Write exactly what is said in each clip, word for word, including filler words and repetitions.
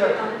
Você tem que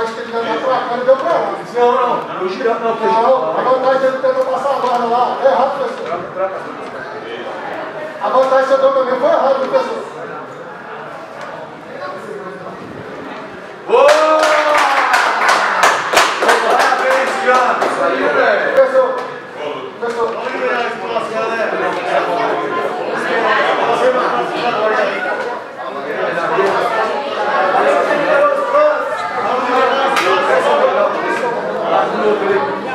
vantagem que ele já está trocando deu para onde? Não, não, não, girando, não, não. A vantagem dele tentou passar a bola lá. É errado, professor. A vantagem que você deu também foi errado, professor. Thank you.